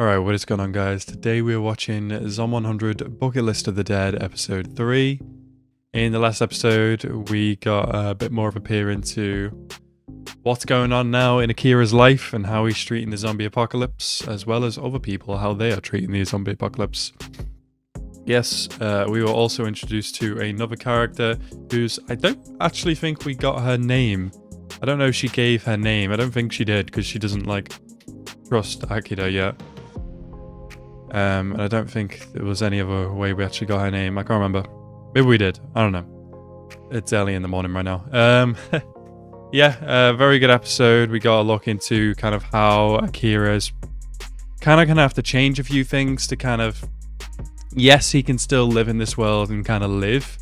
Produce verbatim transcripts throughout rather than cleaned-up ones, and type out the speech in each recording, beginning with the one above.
Alright, what is going on, guys? Today we are watching Zom one hundred Bucket List of the Dead, episode three. In the last episode, we got a bit more of a peer into what's going on now in Akira's life and how he's treating the zombie apocalypse, as well as other people, how they are treating the zombie apocalypse. Yes, uh, we were also introduced to another character who's... I don't actually think we got her name. I don't know if she gave her name. I don't think she did, because she doesn't, like, trust Akira yet. Um, and I don't think there was any other way we actually got her name. I can't remember. Maybe we did. I don't know. It's early in the morning right now. Um, yeah, uh, very good episode. We got a look into kind of how Akira's kind of going to have to change a few things to kind of... Yes, he can still live in this world and kind of live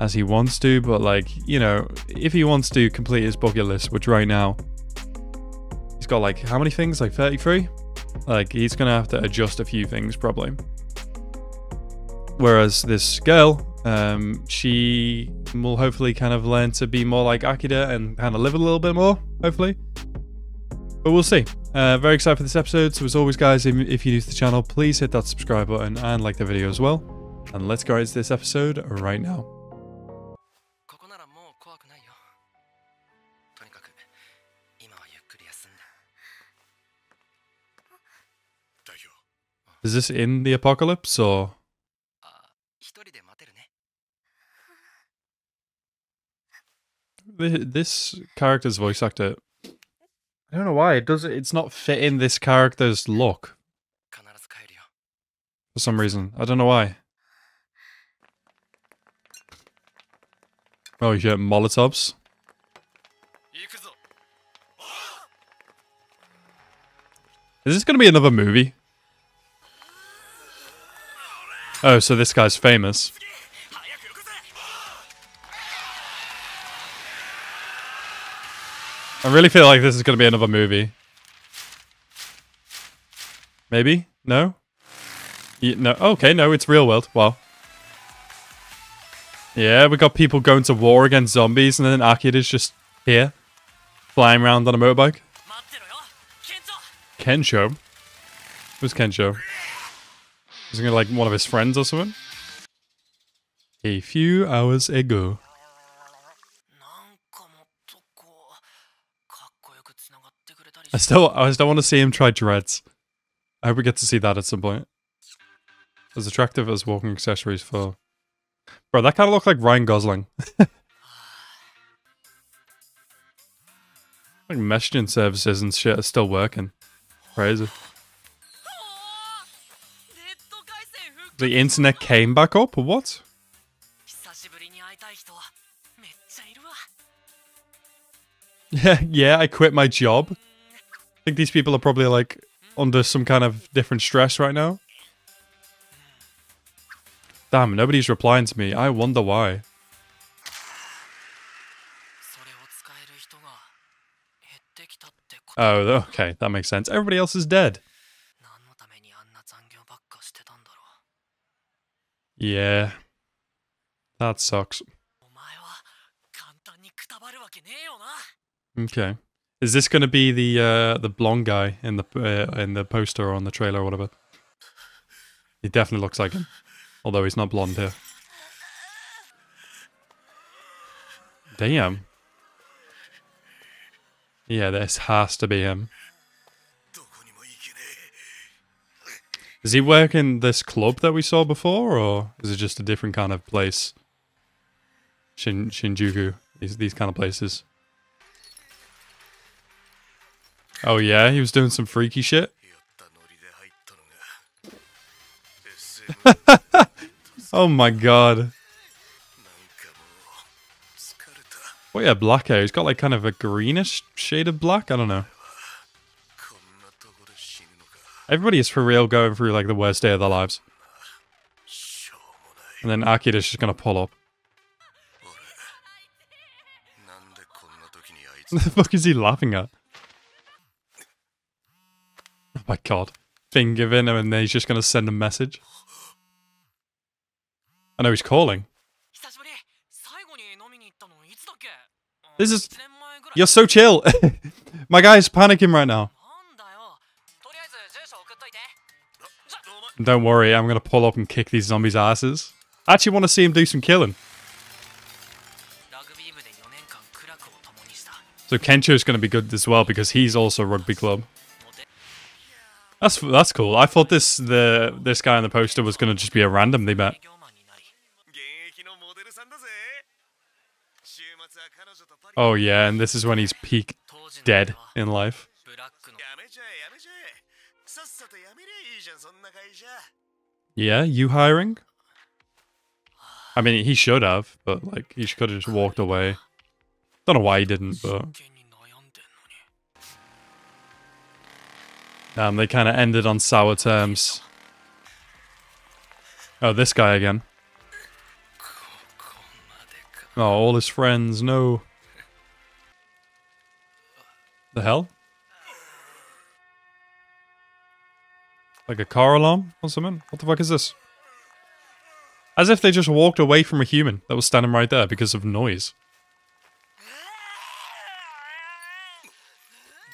as he wants to. But, like, you know, if he wants to complete his bucket list, which right now... He's got, like, how many things? Like, thirty-three? Like, he's gonna have to adjust a few things probably. Whereas this girl, um, she will hopefully kind of learn to be more like Akira and kind of live a little bit more, hopefully. But we'll see. Uh, very excited for this episode. So as always, guys, if, if you're new to the channel, please hit that subscribe button and like the video as well. And let's go into this episode right now. Is this in the apocalypse, or...? This character's voice actor... I don't know why, it does, it's not fitting this character's look. For some reason. I don't know why. Oh shit, Molotovs. Is this gonna be another movie? Oh, so this guy's famous. I really feel like this is going to be another movie. Maybe? No? Yeah, no. Okay, no, it's real world. Wow. Yeah, we got people going to war against zombies, and then Akira's just here, flying around on a motorbike. Kencho? Who's Kencho? Isn't it like one of his friends or something? A few hours ago. I still, I still want to see him try dreads. I hope we get to see that at some point. As attractive as walking accessories for... Bro, that kind of looked like Ryan Gosling. Like messaging services and shit are still working. Crazy. The internet came back up, or what? Yeah, yeah, I quit my job. I think these people are probably, like, under some kind of different stress right now. Damn, nobody's replying to me. I wonder why. Oh, okay, that makes sense. Everybody else is dead. Yeah, that sucks. Okay, is this going to be the uh, the blonde guy in the uh, in the poster or on the trailer or whatever? He definitely looks like him, although he's not blonde here. Damn. Yeah, this has to be him. Does he work in this club that we saw before, or is it just a different kind of place? Shin Shinjuku, these, these kind of places. Oh yeah, he was doing some freaky shit. Oh my god. Oh yeah, black hair. He's got like kind of a greenish shade of black. I don't know. Everybody is for real going through like the worst day of their lives. And then Akira's just gonna pull up. What the fuck is he laughing at? Oh my god. Thing given him and then he's just gonna send a message. I know he's calling. This is... You're so chill! My guy's panicking right now. Don't worry, I'm gonna pull up and kick these zombies' asses. I actually want to see him do some killing. So Kencho's gonna be good as well because he's also rugby club. That's that's cool. I thought this the this guy on the poster was gonna just be a random they met. Oh yeah, and this is when he's peak dead in life. Yeah, you hiring? I mean, he should have, but like, he could have just walked away. Don't know why he didn't, but... Damn, they kind of ended on sour terms. Oh, this guy again. Oh, all his friends, no. The hell? Like a car alarm or something? What the fuck is this? As if they just walked away from a human that was standing right there because of noise.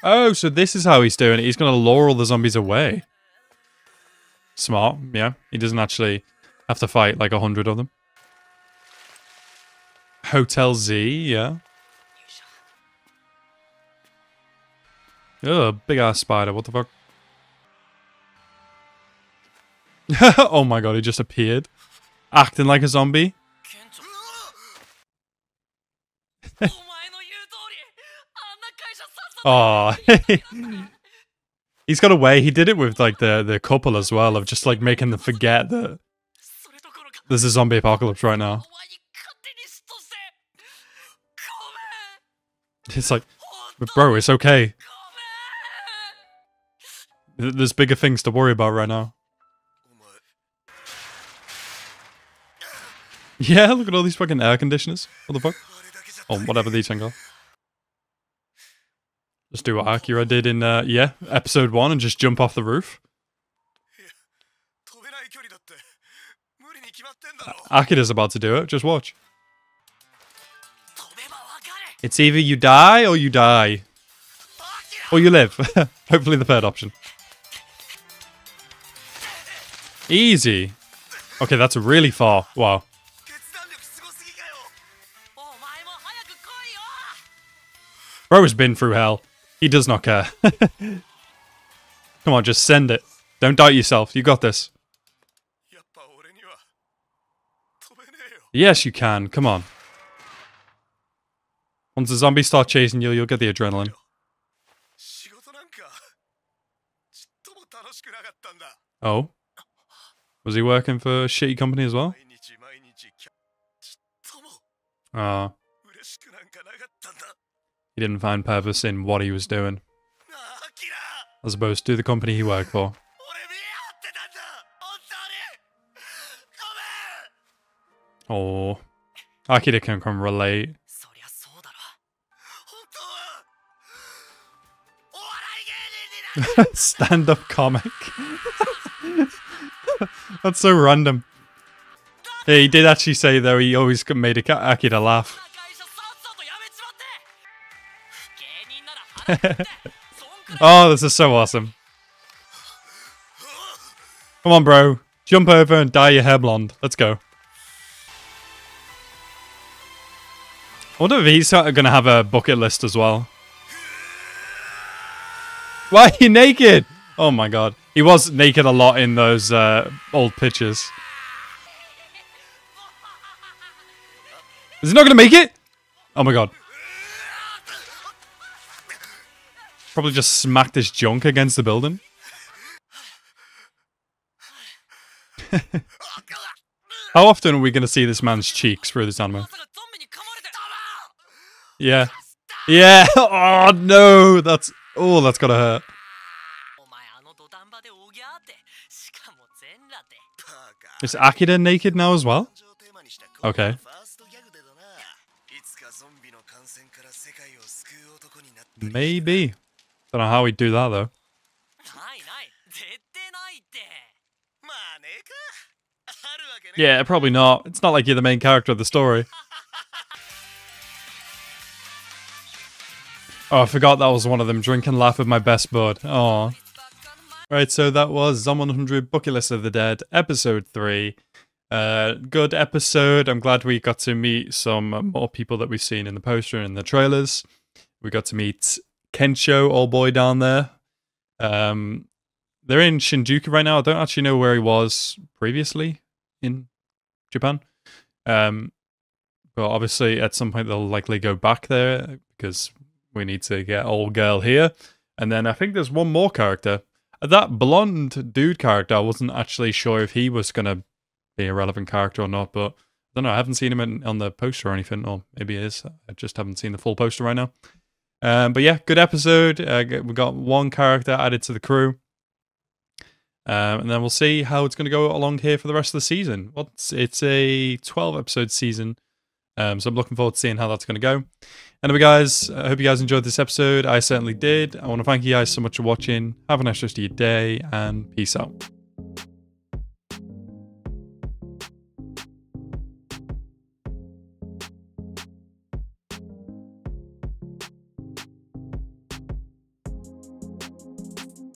Oh, so this is how he's doing it. He's gonna lure all the zombies away. Smart, yeah. He doesn't actually have to fight like a hundred of them. Hotel Z, yeah. Ugh, big ass spider, what the fuck? Oh my god, he just appeared. Acting like a zombie. Oh, he's got away. He did it with like the, the couple as well, of just like making them forget that there's a zombie apocalypse right now. It's like, bro, it's okay. There's bigger things to worry about right now. Yeah, look at all these fucking air conditioners. What the fuck? Or oh, whatever these things are. Just do what Akira did in, uh, yeah, episode one and just jump off the roof. Akira's about to do it, just watch. It's either you die or you die. Or you live. Hopefully the third option. Easy. Okay, that's really far. Wow. Bro has been through hell. He does not care. Come on, just send it. Don't doubt yourself. You got this. Yes, you can. Come on. Once the zombies start chasing you, you'll get the adrenaline. Oh? Was he working for a shitty company as well? Ah. Uh. He didn't find purpose in what he was doing, as opposed to the company he worked for. Oh, Akira can come relate. Stand-up comic. That's so random. Yeah, he did actually say though he always made Akira laugh. Oh, this is so awesome. Come on, bro. Jump over and dye your hair blonde. Let's go. I wonder if he's going to have a bucket list as well. Why are you naked? Oh my god. He was naked a lot in those uh, old pictures. Is he not going to make it? Oh my god. Probably just smacked his junk against the building. How often are we going to see this man's cheeks through this anime? Yeah. Yeah. Oh, no. That's... Oh, that's gotta hurt. Is Akira naked now as well? Okay. Maybe. Don't know how he'd do that though. Yeah, probably not. It's not like you're the main character of the story. Oh, I forgot that was one of them. Drink and laugh with my best bud. Oh, Right, so that was Zom one hundred Bucket List of the Dead, Episode three. Uh, good episode. I'm glad we got to meet some more people that we've seen in the poster and in the trailers. We got to meet Kencho, old boy down there. Um, they're in Shinjuku right now. I don't actually know where he was previously in Japan. Um, but obviously at some point they'll likely go back there because we need to get old girl here. And then I think there's one more character. That blonde dude character, I wasn't actually sure if he was going to be a relevant character or not, but I don't know. I haven't seen him in, on the poster or anything, or maybe he is. I just haven't seen the full poster right now. Um, but yeah, good episode. Uh, we got one character added to the crew. Um, and then we'll see how it's going to go along here for the rest of the season. Well, it's, it's a twelve episode season. Um, so I'm looking forward to seeing how that's going to go. Anyway, guys, I hope you guys enjoyed this episode. I certainly did. I want to thank you guys so much for watching. Have a nice rest of your day, and peace out.